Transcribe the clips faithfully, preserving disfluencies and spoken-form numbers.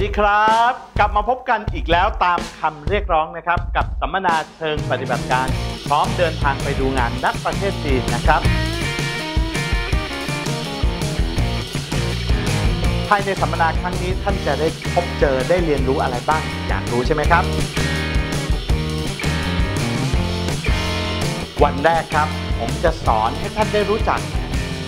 วัสดีครับกลับมาพบกันอีกแล้วตามคำเรียกร้องนะครับกับสัมมนาเชิงปฏิบัติการพร้อมเดินทางไปดูงานนักประเทศจีนนะครับภายในสัมมนาครั้งนี้ท่านจะได้พบเจอได้เรียนรู้อะไรบ้างอยากรู้ใช่ไหมครับวันแรกครับผมจะสอนให้ท่านได้รู้จัก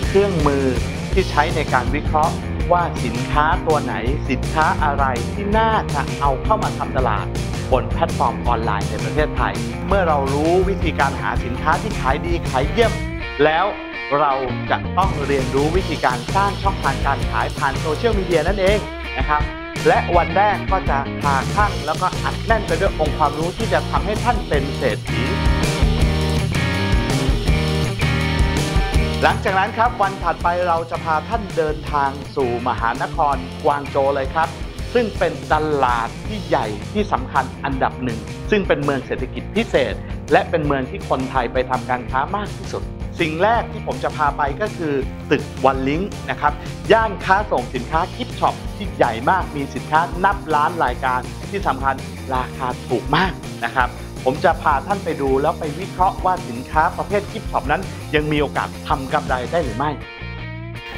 เครื่องมือที่ใช้ในการวิเคราะห์ว่าสินค้าตัวไหนสินค้าอะไรที่น่าจะเอาเข้ามาทำตลาดบนแพลตฟอร์มออนไลน์ในประเทศไทยเมื่อเรารู้วิธีการหาสินค้าที่ขายดีขายเยี่ยมแล้วเราจะต้องเรียนรู้วิธีการสร้างช่องทางการขายผ่านโซเชียลมีเดียนั่นเองนะครับและวันแรกก็จะพาท่านแล้วก็อัดแน่นไปด้วยองค์ความรู้ที่จะทำให้ท่านเป็นเศรษฐีหลังจากนั้นครับวันถัดไปเราจะพาท่านเดินทางสู่มหานครกวางโจวเลยครับซึ่งเป็นตลาดที่ใหญ่ที่สำคัญอันดับหนึ่งซึ่งเป็นเมืองเศรษฐกิจพิเศษและเป็นเมืองที่คนไทยไปทำการค้ามากที่สุดสิ่งแรกที่ผมจะพาไปก็คือตึกวันลิงก์นะครับย่านค้าส่งสินค้าคิปช็อปที่ใหญ่มากมีสินค้านับล้านรายการที่สำคัญราคาถูกมากนะครับผมจะพาท่านไปดูแล้วไปวิเคราะห์ว่าสินค้าประเภทกิฟต์ช็อปนั้นยังมีโอกาสทำกำไรได้หรือไม่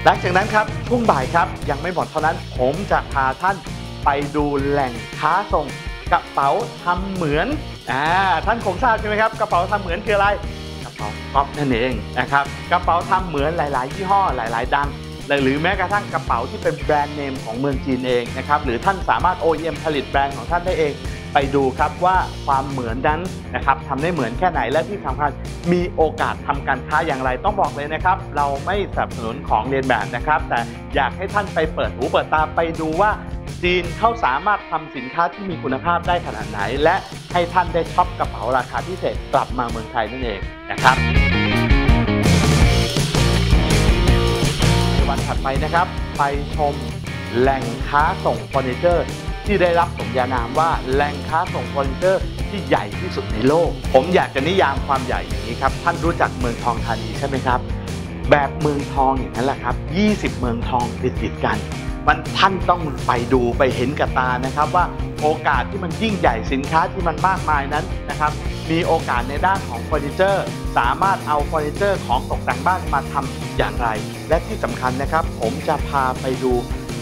หลังจากนั้นครับช่วงบ่ายครับยังไม่หมดเท่านั้นผมจะพาท่านไปดูแหล่งค้าส่งกระเป๋าทำเหมือนอ่าท่านคงทราบใช่ไหมครับกระเป๋าทำเหมือนคืออะไรกระเป๋าก๊อปนั่นเองนะครับกระเป๋าทำเหมือนหลายๆยี่ห้อหลายๆดังหรือแม้กระทั่งกระเป๋าที่เป็นแบรนด์เนมของเมืองจีนเองนะครับหรือท่านสามารถ โอ อี เอ็ม ผลิตแบรนด์ของท่านได้เองไปดูครับว่าความเหมือนนั้นนะครับทำได้เหมือนแค่ไหนและที่สำคัญมีโอกาสทำการค้าอย่างไรต้องบอกเลยนะครับเราไม่สนับสนุนของเรียนแบบนะครับแต่อยากให้ท่านไปเปิดหูเปิดตาไปดูว่าจีนเขาสามารถทำสินค้าที่มีคุณภาพได้ขนาดไหนและให้ท่านได้ช็อปกระเป๋าราคาพิเศษกลับมาเมืองไทยนั่นเองนะครับวันถัดไปนะครับไปชมแหล่งค้าส่งเฟอร์นิเจอร์ที่ได้รับสมญานามว่าแหล่งค้าส่งเฟอร์นิเจอร์ที่ใหญ่ที่สุดในโลกผมอยากจะนิยามความใหญ่อย่างนี้ครับท่านรู้จักเมืองทองธานีใช่ไหมครับแบบเมืองทองอย่างนั้นแหละครับยี่สิบเมืองทองติดติดกันมันท่านต้องไปดูไปเห็นกับตานะครับว่าโอกาสที่มันยิ่งใหญ่สินค้าที่มันมากมายนั้นนะครับมีโอกาสในด้านของเฟอร์นิเจอร์สามารถเอาเฟอร์นิเจอร์ของตกแต่งบ้านมาทำอย่างไรและที่สำคัญนะครับผมจะพาไปดู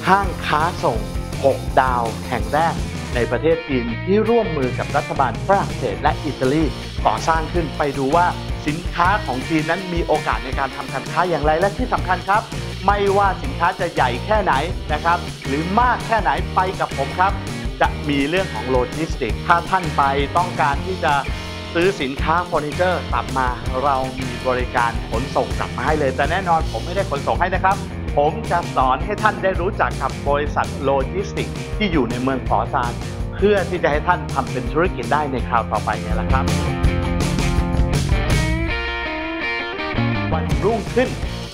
ห้างค้าส่งหกดาวแห่งแรกในประเทศจีนที่ร่วมมือกับรัฐบาลฝรั่งเศสและอิตาลีก่อสร้างขึ้นไปดูว่าสินค้าของจีนนั้นมีโอกาสในการทำการค้าอย่างไรและที่สำคัญครับไม่ว่าสินค้าจะใหญ่แค่ไหนนะครับหรือมากแค่ไหนไปกับผมครับจะมีเรื่องของโลจิสติกส์ถ้าท่านไปต้องการที่จะซื้อสินค้าเฟอร์นิเจอร์กลับมาเรามีบริการขนส่งกลับมาให้เลยแต่แน่นอนผมไม่ได้ขนส่งให้นะครับผมจะสอนให้ท่านได้รู้จักกับบริษัทโลจิสติกส์ที่อยู่ในเมืองฝอซานเพื่อที่จะให้ท่านทำเป็นธุรกิจได้ในคราวต่อไปไงล่ะครับวันรุ่งขึ้น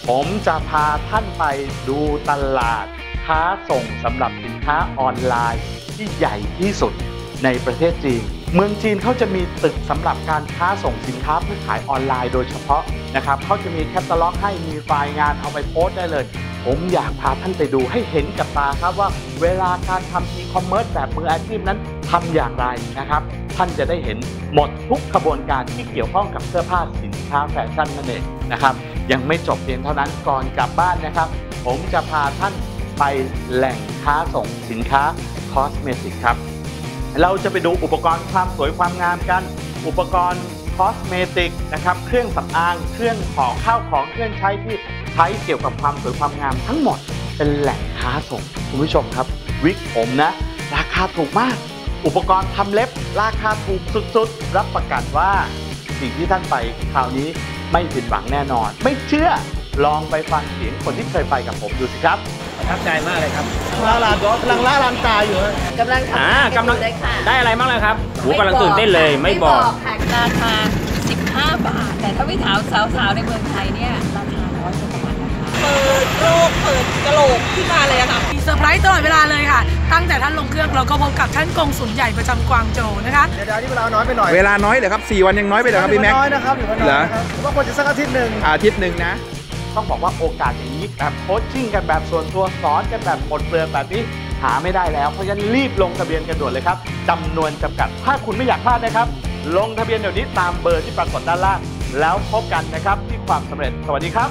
ผมจะพาท่านไปดูตลาดค้าส่งสำหรับสินค้าออนไลน์ที่ใหญ่ที่สุดในประเทศจีนเมืองจีนเขาจะมีตึกสำหรับการค้าส่งสินค้าเพื่อขายออนไลน์โดยเฉพาะนะครับเขาจะมีแคตตาล็อกให้มีไฟล์งานเอาไปโพสต์ได้เลยผมอยากพาท่านไปดูให้เห็นกับตาครับว่าเวลาการทำอีคอมเมิร์ซแบบมืออาชีพนั้นทำอย่างไรนะครับท่านจะได้เห็นหมดทุกขบวนการที่เกี่ยวข้องกับเสื้อผ้าสินค้าแฟชั่นนั่นเองนะครับยังไม่จบเพียงเท่านั้นก่อนกลับบ้านนะครับผมจะพาท่านไปแหล่งค้าส่งสินค้าคอสเมติกครับเราจะไปดูอุปกรณ์ความสวยความงามกันอุปกรณ์คอสเมติกนะครับเครื่องสำอางเครื่องของข้าวของเครื่องใช้ที่ใช้เกี่ยวกับความสวยความงามทั้งหมดเป็นแหล่งค้าส่งคุณผู้ชมครับวิกผมนะราคาถูกมากอุปกรณ์ทำเล็บราคาถูกสุดๆรับประกันว่าสิ่งที่ท่านไปคราวนี้ไม่ผิดหวังแน่นอนไม่เชื่อลองไปฟังเสียงคนที่เคยไปกับผมดูสิครับประทับใจมากเลยครับลาลาดอกำลังล่าลังตาอยู่กำลังอ่ากำลังได้อะไรบ้างเลยครับหูกำลังตื่นเต้นเลยไม่บอกค่ะราคาสิบห้าบาทแต่ถ้าพี่ถามสาวๆในเมืองไทยเนี่ยราคาร้อยกว่าบาทนะคะเปิดโลกเปิดกระโหลกขึ้นมาเลยค่ะมีเซอร์ไพรส์ตลอดเวลาเลยค่ะตั้งแต่ท่านลงเครื่องเราก็พบกับท่านกงสุลใหญ่ประจำกวางโจวนะคะเดี๋ยวนี้เวลาน้อยไปหน่อยเวลาน้อยเหรอครับสี่วันยังน้อยไปเหรอครับพี่แม็กน้อยนะครับอยู่วันน้อยครับว่าควรจะสักอาทิตย์หนึ่งอาทิตย์หนึ่งนะต้องบอกว่าโอกาสอย่างนี้แบบโค้ชชิ่งกันแบบส่วนตัวสอนกันแบบหมดเปลือกแบบนี้ หาไม่ได้แล้วเพราะฉะนั้นรีบลงทะเบียนกันด่วนเลยครับจำนวนจำกัดถ้าคุณไม่อยากพลาดนะครับลงทะเบียนเดี๋ยวนี้ตามเบอร์ที่ปรากฏด้านล่างแล้วพบกันนะครับที่ความสำเร็จสวัสดีครับ